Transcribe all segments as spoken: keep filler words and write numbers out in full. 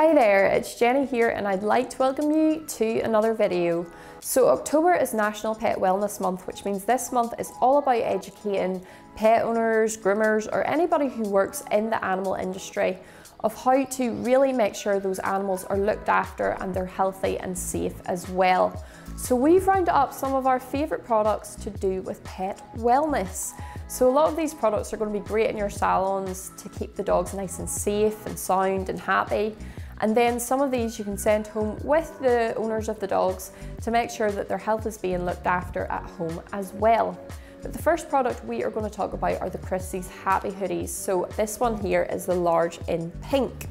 Hi there, it's Jenny here and I'd like to welcome you to another video. So October is National Pet Wellness Month, which means this month is all about educating pet owners, groomers or anybody who works in the animal industry of how to really make sure those animals are looked after and they're healthy and safe as well. So we've rounded up some of our favourite products to do with pet wellness. So a lot of these products are going to be great in your salons to keep the dogs nice and safe and sound and happy. And then some of these you can send home with the owners of the dogs to make sure that their health is being looked after at home as well. But the first product we are going to talk about are the Christie's Happy Hoodies. So this one here is the large in pink.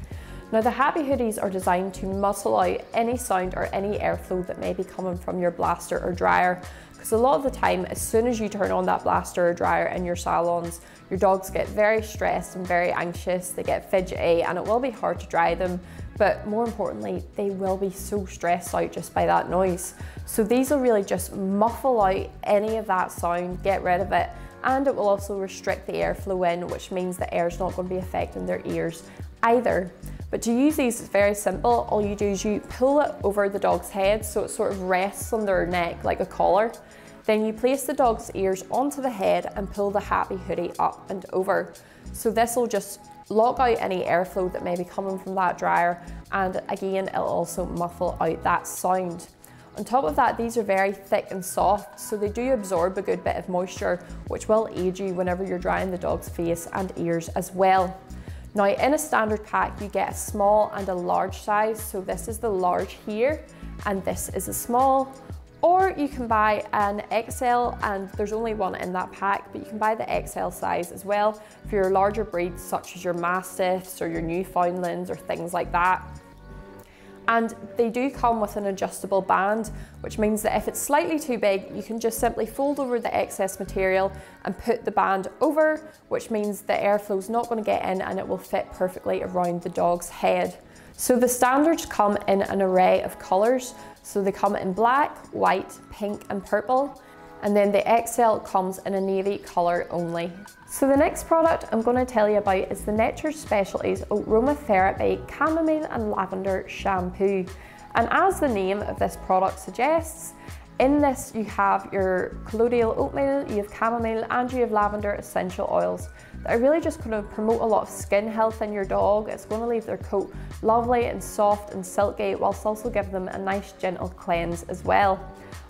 Now the Happy Hoodies are designed to muzzle out any sound or any airflow that may be coming from your blaster or dryer. Because a lot of the time, as soon as you turn on that blaster or dryer in your salons, your dogs get very stressed and very anxious, they get fidgety and it will be hard to dry them. But more importantly, they will be so stressed out just by that noise. So these will really just muffle out any of that sound, get rid of it, and it will also restrict the airflow in, which means the air is not going to be affecting their ears either. But to use these, it's very simple. All you do is you pull it over the dog's head so it sort of rests on their neck like a collar. Then you place the dog's ears onto the head and pull the Happy Hoodie up and over. So this will just lock out any airflow that may be coming from that dryer, and again, it'll also muffle out that sound. On top of that, these are very thick and soft, so they do absorb a good bit of moisture, which will aid you whenever you're drying the dog's face and ears as well. Now in a standard pack, you get a small and a large size. So this is the large here and this is a small, or you can buy an X L, and there's only one in that pack, but you can buy the X L size as well for your larger breeds such as your Mastiffs or your Newfoundlands or things like that. And they do come with an adjustable band, which means that if it's slightly too big, you can just simply fold over the excess material and put the band over, which means the airflow's not going to get in and it will fit perfectly around the dog's head. So the standards come in an array of colours. So they come in black, white, pink and purple. And then the X L comes in a navy colour only. So the next product I'm going to tell you about is the Nature's Specialties Oatromatherapy Chamomile and Lavender Shampoo. And as the name of this product suggests, in this you have your colloidal oatmeal, you have chamomile and you have lavender essential oils that are really just going to promote a lot of skin health in your dog. It's going to leave their coat lovely and soft and silky whilst also giving them a nice gentle cleanse as well.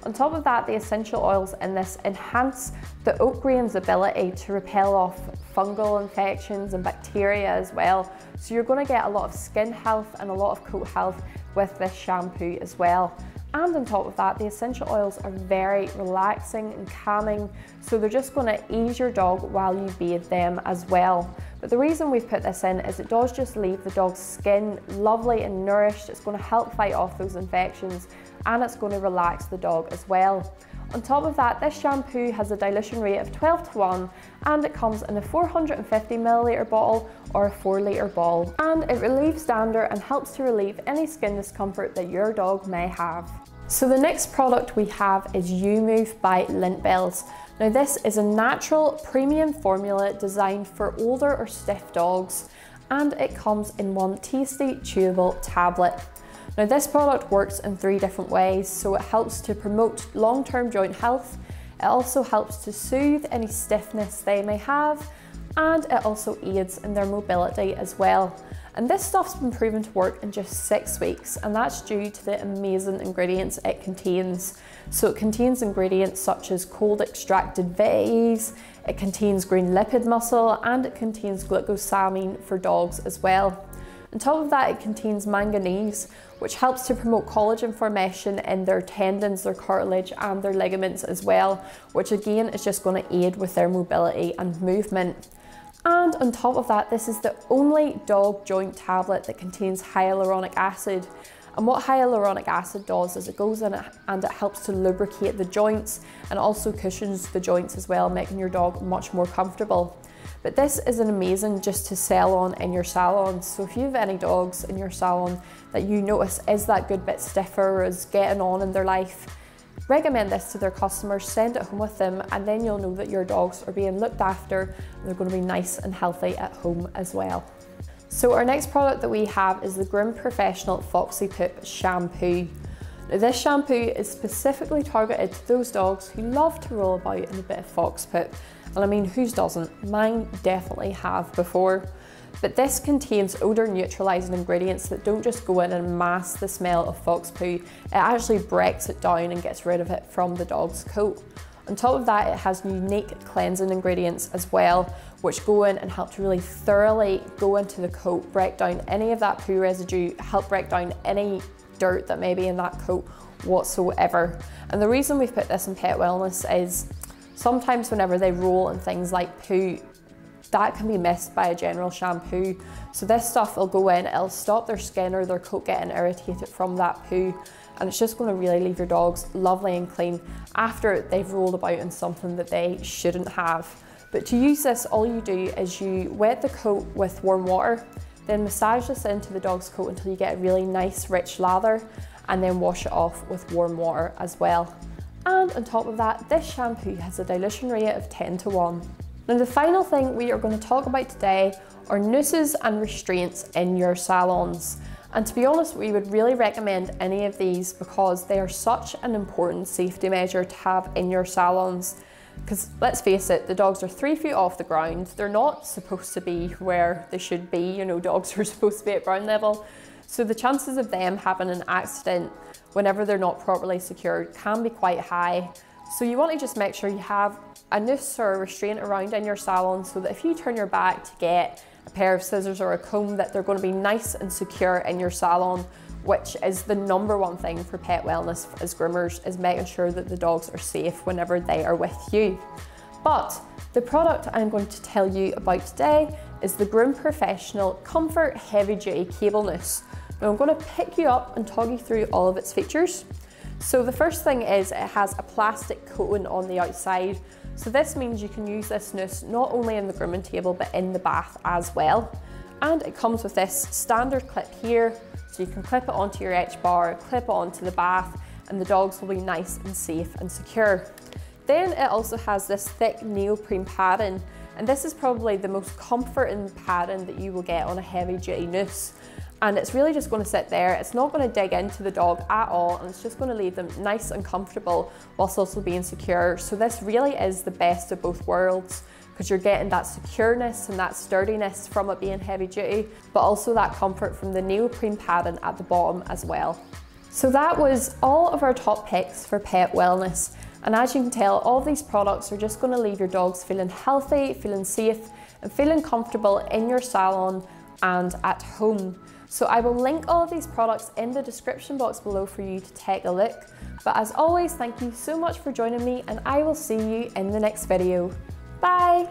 On top of that, the essential oils in this enhance the oat grain's ability to repel off fungal infections and bacteria as well. So you're going to get a lot of skin health and a lot of coat health with this shampoo as well. And on top of that, the essential oils are very relaxing and calming. So they're just going to ease your dog while you bathe them as well. But the reason we've put this in is it does just leave the dog's skin lovely and nourished. It's going to help fight off those infections and it's going to relax the dog as well. On top of that, this shampoo has a dilution rate of twelve to one and it comes in a four hundred fifty milliliter bottle or a four litre bottle, and it relieves dander and helps to relieve any skin discomfort that your dog may have. So the next product we have is YuMove by Lintbells. Now this is a natural premium formula designed for older or stiff dogs, and it comes in one tasty chewable tablet. Now this product works in three different ways. So it helps to promote long-term joint health, it also helps to soothe any stiffness they may have, and it also aids in their mobility as well. And this stuff's been proven to work in just six weeks, and that's due to the amazing ingredients it contains. So it contains ingredients such as cold extracted vitaes, it contains green lipid muscle, and it contains glucosamine for dogs as well. On top of that, it contains manganese, which helps to promote collagen formation in their tendons, their cartilage and their ligaments as well, which again is just going to aid with their mobility and movement. And on top of that, this is the only dog joint tablet that contains hyaluronic acid. And what hyaluronic acid does is it goes in and it helps to lubricate the joints and also cushions the joints as well, making your dog much more comfortable. But this is an amazing just to sell on in your salon. So if you have any dogs in your salon that you notice is that good bit stiffer, is getting on in their life, recommend this to their customers, send it home with them, and then you'll know that your dogs are being looked after and they're going to be nice and healthy at home as well. So our next product that we have is the Groom Professional Foxy Poop Shampoo. Now this shampoo is specifically targeted to those dogs who love to roll about in a bit of fox poop. And I mean, whose doesn't? Mine definitely have before. But this contains odour neutralising ingredients that don't just go in and mask the smell of fox poo, it actually breaks it down and gets rid of it from the dog's coat. On top of that, it has unique cleansing ingredients as well, which go in and help to really thoroughly go into the coat, break down any of that poo residue, help break down any dirt that may be in that coat whatsoever. And the reason we've put this in Pet Wellness is sometimes whenever they roll in things like poo, that can be missed by a general shampoo. So this stuff will go in, it'll stop their skin or their coat getting irritated from that poo, and it's just going to really leave your dogs lovely and clean after they've rolled about in something that they shouldn't have. But to use this, all you do is you wet the coat with warm water, then massage this into the dog's coat until you get a really nice rich lather, and then wash it off with warm water as well. And on top of that, this shampoo has a dilution rate of ten to one. Now the final thing we are going to talk about today are nooses and restraints in your salons. And to be honest, we would really recommend any of these because they are such an important safety measure to have in your salons. Because let's face it, the dogs are three feet off the ground. They're not supposed to be where they should be. You know, dogs are supposed to be at ground level. So the chances of them having an accident whenever they're not properly secured can be quite high. So you want to just make sure you have a noose or a restraint around in your salon so that if you turn your back to get a pair of scissors or a comb, that they're going to be nice and secure in your salon, which is the number one thing for pet wellness as groomers, is making sure that the dogs are safe whenever they are with you. But the product I'm going to tell you about today is the Groom Professional Comfort Heavy Duty Cable Noose. Now I'm going to pick you up and talk you through all of its features. So the first thing is it has a plastic coating on the outside. So this means you can use this noose not only in the grooming table, but in the bath as well. And it comes with this standard clip here, so you can clip it onto your edge bar, clip it onto the bath, and the dogs will be nice and safe and secure. Then it also has this thick neoprene padding, and this is probably the most comforting padding that you will get on a heavy duty noose. And it's really just going to sit there, it's not going to dig into the dog at all, and it's just going to leave them nice and comfortable whilst also being secure. So this really is the best of both worlds, because you're getting that secureness and that sturdiness from it being heavy duty, but also that comfort from the neoprene padding at the bottom as well. So that was all of our top picks for pet wellness, and as you can tell, all of these products are just going to leave your dogs feeling healthy, feeling safe, and feeling comfortable in your salon and at home. So I will link all of these products in the description box below for you to take a look. But as always, thank you so much for joining me, and I will see you in the next video. Bye!